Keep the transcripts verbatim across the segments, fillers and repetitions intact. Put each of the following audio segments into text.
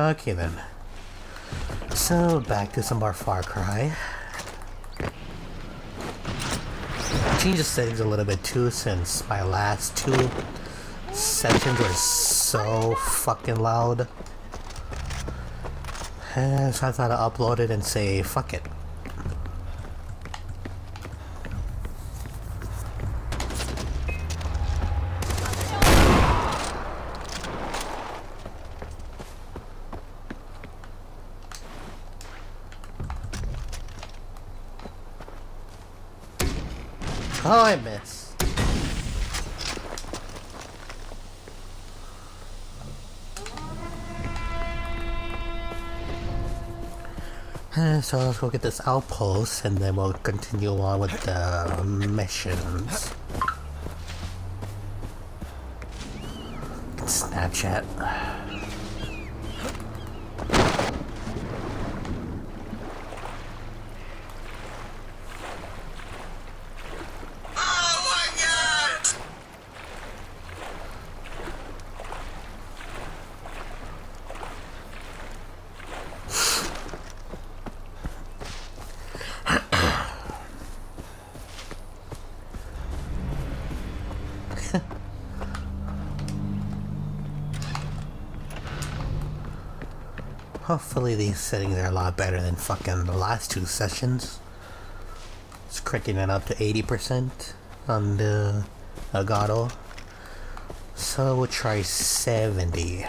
Okay then. So back to some more Far Cry. Change the settings a little bit too, since my last two sessions were so fucking loud. And so I thought I'd upload it and say fuck it. Oh, I miss. And so let's go get this outpost and then we'll continue on with the missions. Snapchat. Hopefully these settings are a lot better than fucking the last two sessions. It's cranking it up to eighty percent on the Agado. So we'll try seventy.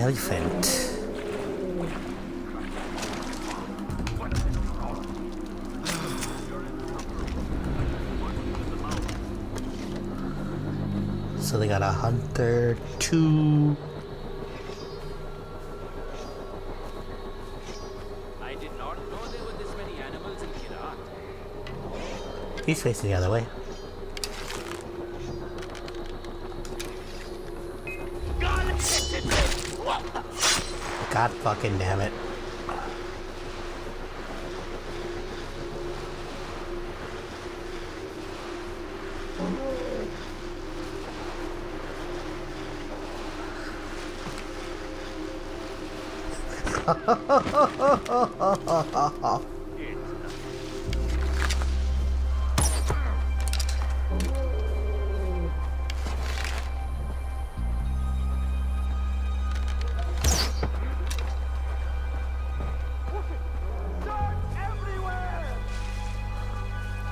Elephant. So they got a hunter, two. I did not know there were this many animals in Kyrat. He's facing the other way. God fucking damn it.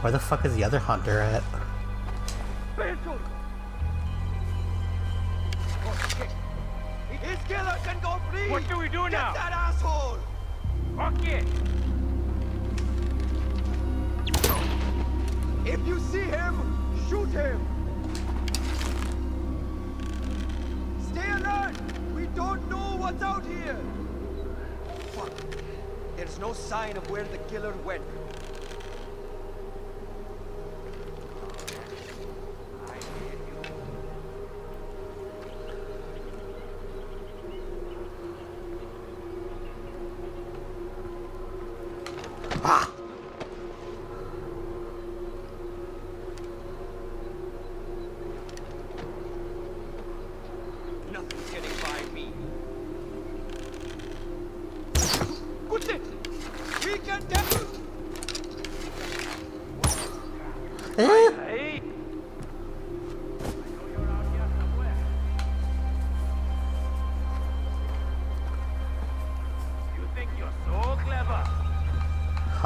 Where the fuck is the other hunter at? His killer can go free! What do we do now? Get that asshole! Okay. If you see him, shoot him! Stay alert! We don't know what's out here! Fuck. There's no sign of where the killer went.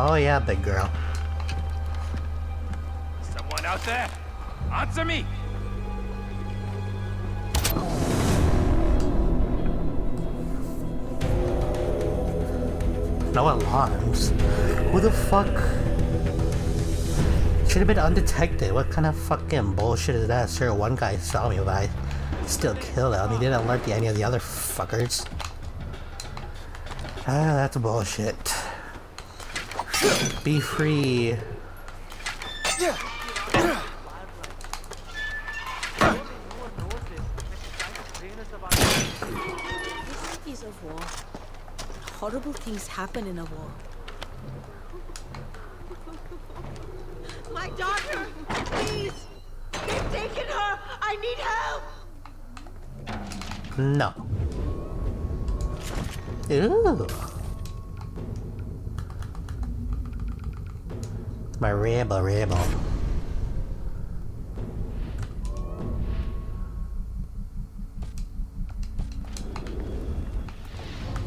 Oh yeah, big girl. Someone out there? Answer me! No alarms. Who the fuck? Should have been undetected. What kind of fucking bullshit is that? Sure, one guy saw me, but I still killed him. He didn't alert any of the other fuckers. Ah, that's bullshit. Be free. business of ours. This is a war. Horrible things happen in a war. My daughter! Please! They've taken her! I need help! No. Ooh. My rebel, rebel.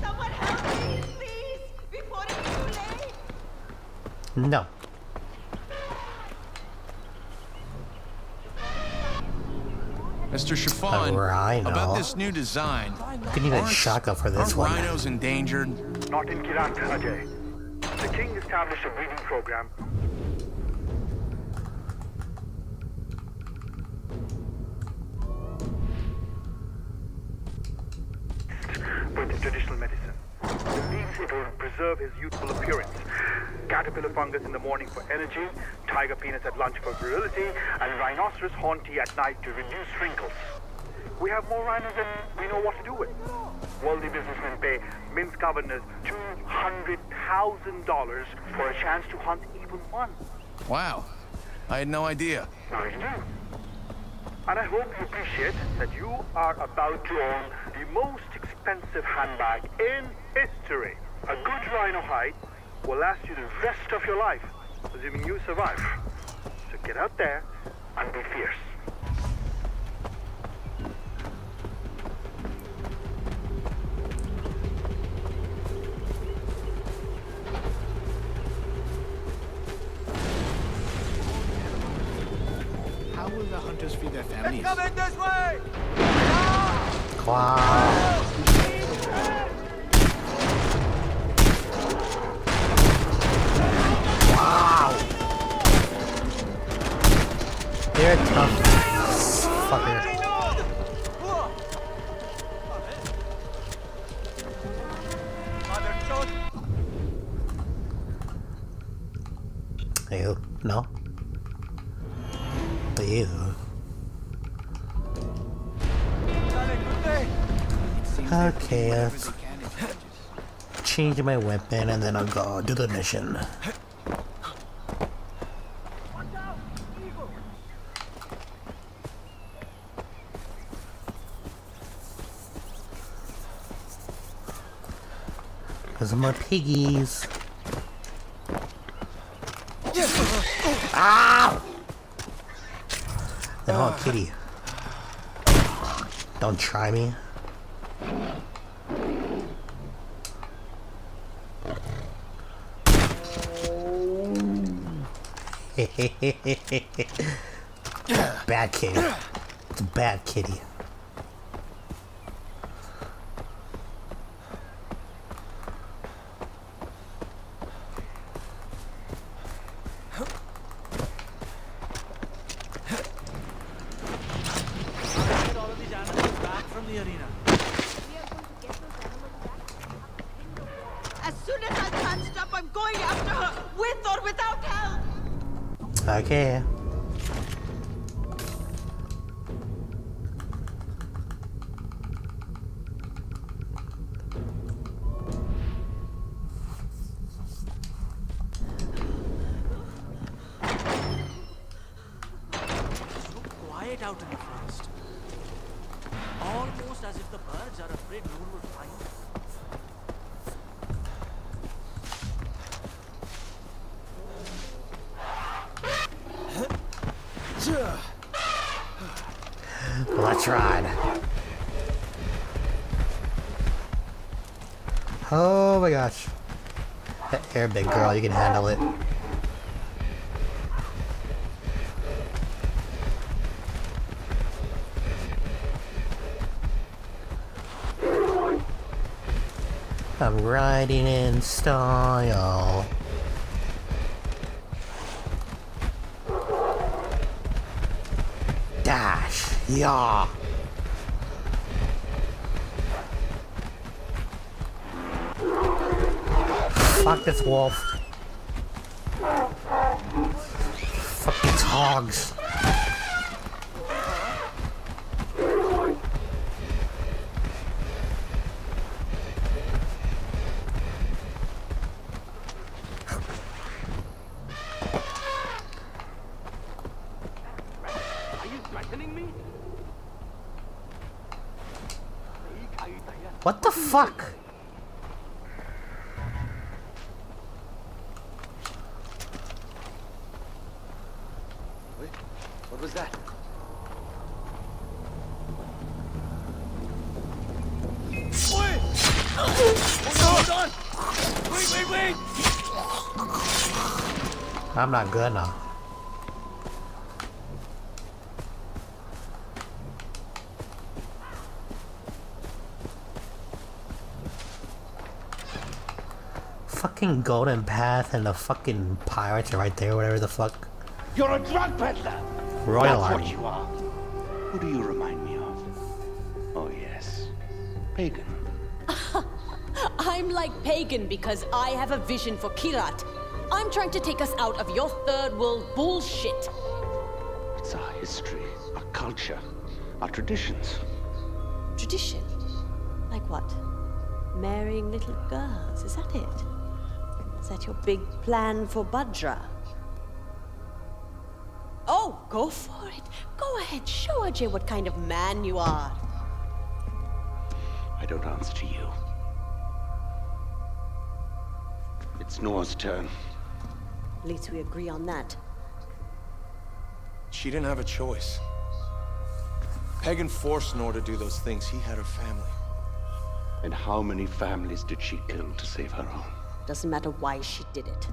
Someone help me, please! Before it's too late! No. Mister Chiffon, about this new design. We could need a shotgun for this one. Aren't rhinos endangered? Not in Kyrat, Ajay. The king established a breeding program. With traditional medicine. It means it will preserve his youthful appearance. Caterpillar fungus in the morning for energy, tiger peanuts at lunch for virility, and rhinoceros horn tea at night to reduce wrinkles. We have more rhinos than we know what to do with. Worldly businessmen pay Minsk governors two hundred thousand dollars for a chance to hunt even one. Wow. I had no idea. Now you do. And I hope you appreciate that you are about to own the most expensive handbag in history. A good rhino hide will last you the rest of your life, assuming you survive. So get out there and be fierce. How will the hunters feed their families? It's coming this way! Wow. They're tough. Fucker. Ew. No. Ew. Okay, I've changed my weapon and then I'll go do the mission. More piggies. Ow! They're all kitty. Don't try me. Bad kitty. It's a bad kitty. Out in the forest. Almost as if the birds are afraid Noor would find them. Let's ride. Oh my gosh. That air, big girl, you can handle it. I'm riding in style. Dash, yeah. Fuck this wolf. Fuck these hogs. What the fuck? Wait, what was that? Wait! Hold on! Wait, wait, wait! I'm not gonna. Fucking golden path and the fucking pirates are right there, whatever the fuck. You're a drug peddler! Royal That's Army. What you are. Who do you remind me of? Oh yes. Pagan. I'm like Pagan because I have a vision for Kyrat. I'm trying to take us out of your third world bullshit. It's our history, our culture, our traditions. Tradition? Like what? Marrying little girls, is that it? Is that your big plan for Bhadra? Oh, go for it. Go ahead, show Ajay what kind of man you are. I don't answer to you. It's Noor's turn. At least we agree on that. She didn't have a choice. Pagan forced Noor to do those things. He had her family. And how many families did she kill to save her own? Doesn't matter why she did it.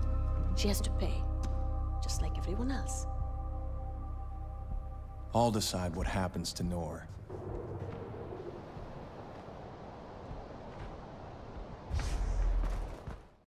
She has to pay, just like everyone else. I'll decide what happens to Noor.